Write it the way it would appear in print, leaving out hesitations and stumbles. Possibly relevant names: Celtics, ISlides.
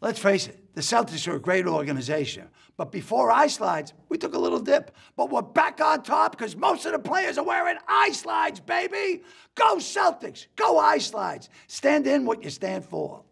Let's face it, the Celtics are a great organization. But before ISlides, we took a little dip. But we're back on top because most of the players are wearing ISlides, baby! Go Celtics! Go ISlides! Stand in what you stand for.